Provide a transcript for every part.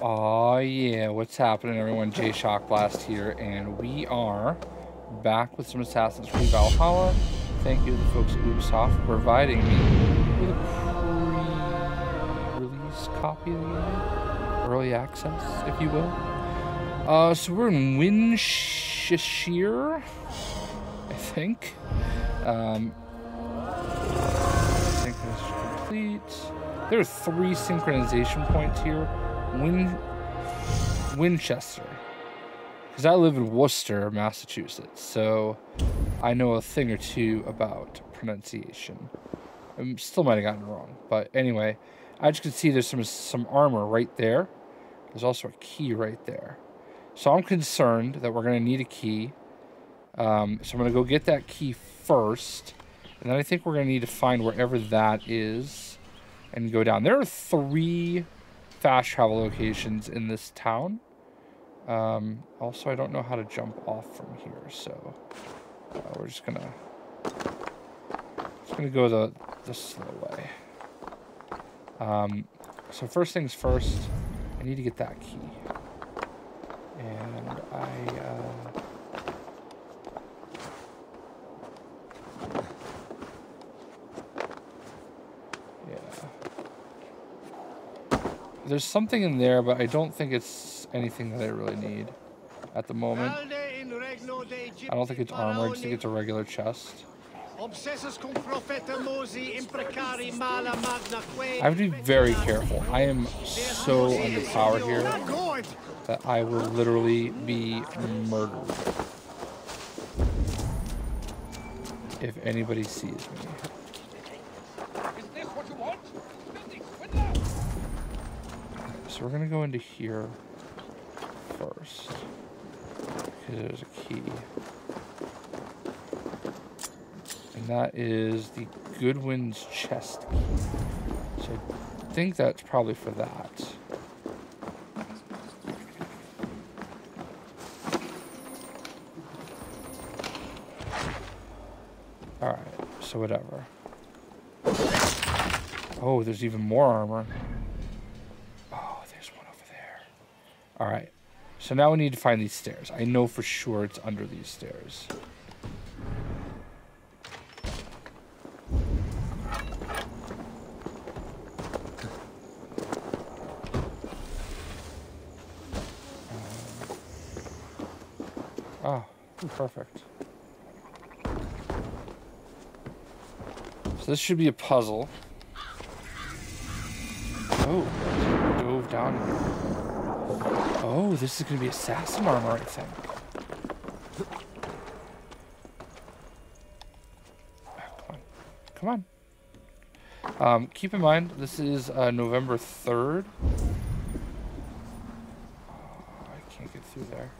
Oh yeah, what's happening everyone? JayShockblast here, and we are back with some Assassin's Creed Valhalla. Thank you to the folks at Ubisoft for providing me with a pre-release copy of the game. Early access, if you will. So we're in Winchester, I think. I think this is complete. There are three synchronization points here. Winchester, because I live in Worcester, Massachusetts, so I know a thing or two about pronunciation. I still might have gotten it wrong, but anyway, I just could see there's some armor right there. There's also a key right there, so I'm concerned that we're going to need a key. So I'm going to go get that key first, and then I think we're going to need to find wherever that is and go down. There are three fast travel locations in this town. Also, I don't know how to jump off from here, so we're just gonna go the slow way. So first things first, I need to get that key, and there's something in there, but I don't think it's anything that I really need at the moment. I don't think it's armor, I just think it's a regular chest. I have to be very careful. I am so underpowered here that I will literally be murdered if anybody sees me. So we're gonna go into here first, because there's a key. And that is the Goodwin's chest key. So I think that's probably for that. All right, so whatever. Oh, there's even more armor. All right, so now we need to find these stairs. I know for sure it's under these stairs. Perfect. So this should be a puzzle. Oh, I dove down here. Oh, this is going to be assassin armor, I think. Come on. Come on. Keep in mind, this is November 3rd. Oh, I can't get through there.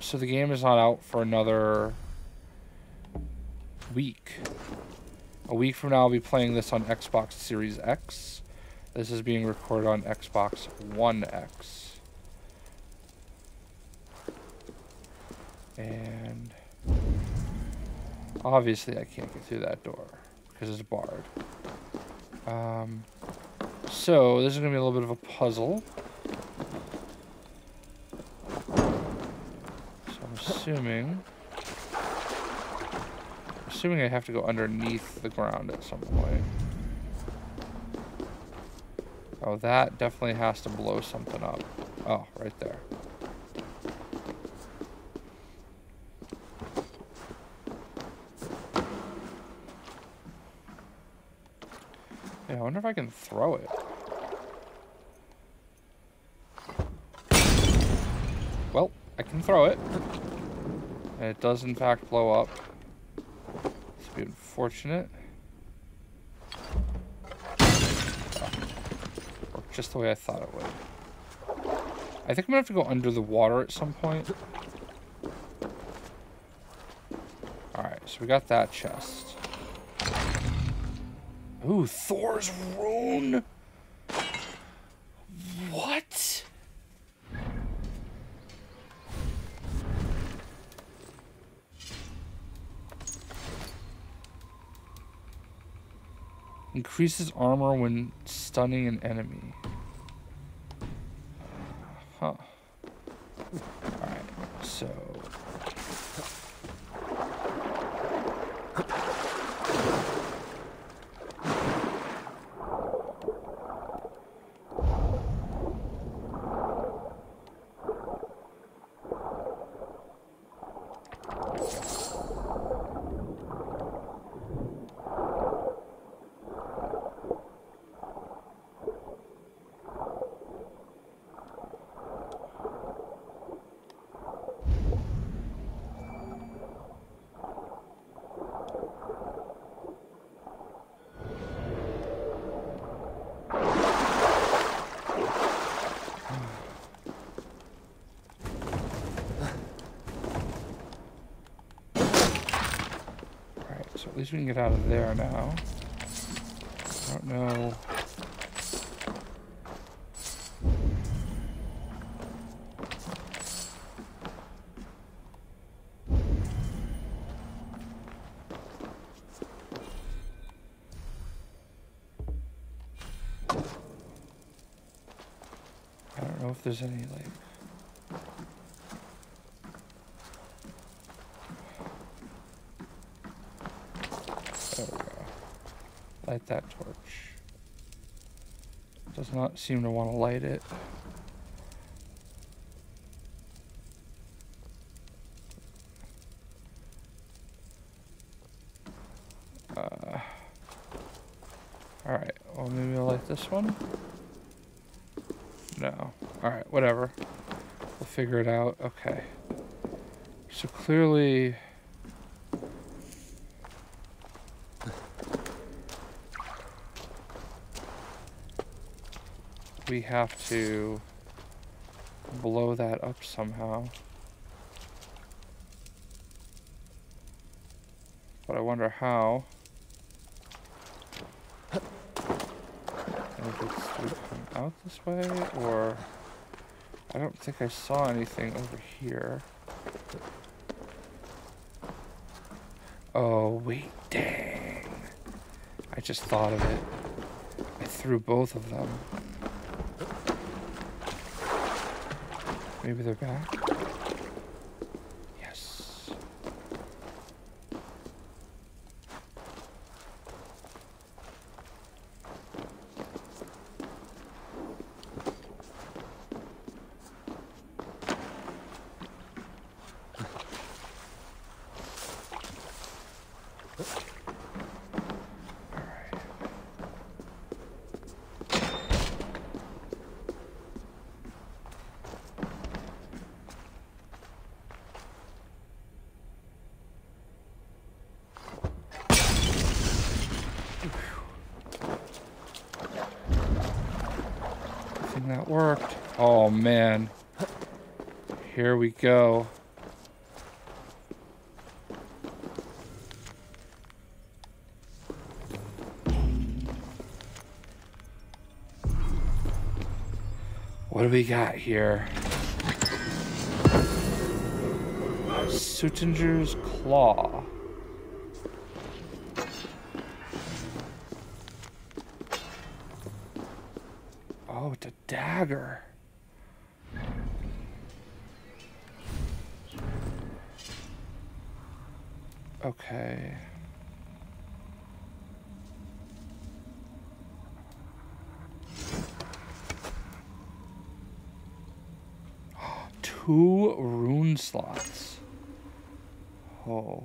So the game is not out for another week. A week from now, I'll be playing this on Xbox Series X. This is being recorded on Xbox One X. And obviously I can't get through that door because it's barred. So this is going to be a little bit of a puzzle. So I'm assuming I have to go underneath the ground at some point. Oh, that definitely has to blow something up. Oh, right there. Yeah, I wonder if I can throw it. Well, I can throw it. And it does, in fact, blow up. It's a bit unfortunate. Just the way I thought it would. I think I'm gonna have to go under the water at some point. Alright, so we got that chest. Ooh, Thor's rune! What? Increases armor when stunning an enemy. Huh. Alright, so... At least we can get out of there now. I don't know. I don't know if there's any, like... Light that torch. Does not seem to want to light it. Alright, well maybe I'll light this one? No. Alright, whatever. We'll figure it out. Okay. So clearly... we have to blow that up somehow. But I wonder how. And if it's coming out this way, or... I don't think I saw anything over here. Oh, wait, dang. I just thought of it. I threw both of them. Maybe they're back? Yes. That worked. Oh man. Here we go. What do we got here? Suttunger's Claw. Dagger. Okay. Oh, 2 rune slots. Oh.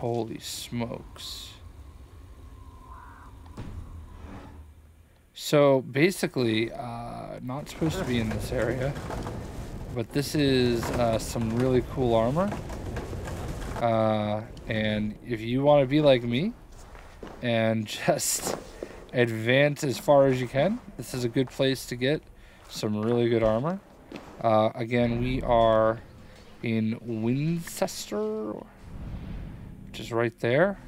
Holy smokes. So basically, not supposed to be in this area, but this is some really cool armor. And if you want to be like me and just advance as far as you can, this is a good place to get some really good armor. Again, we are in Winchester, which is right there.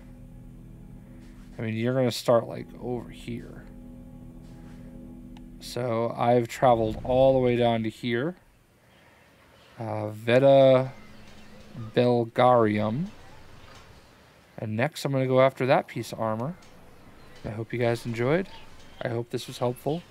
I mean, you're going to start like over here. So I've traveled all the way down to here. Veta Belgarium. And next I'm going to go after that piece of armor. I hope you guys enjoyed. I hope this was helpful.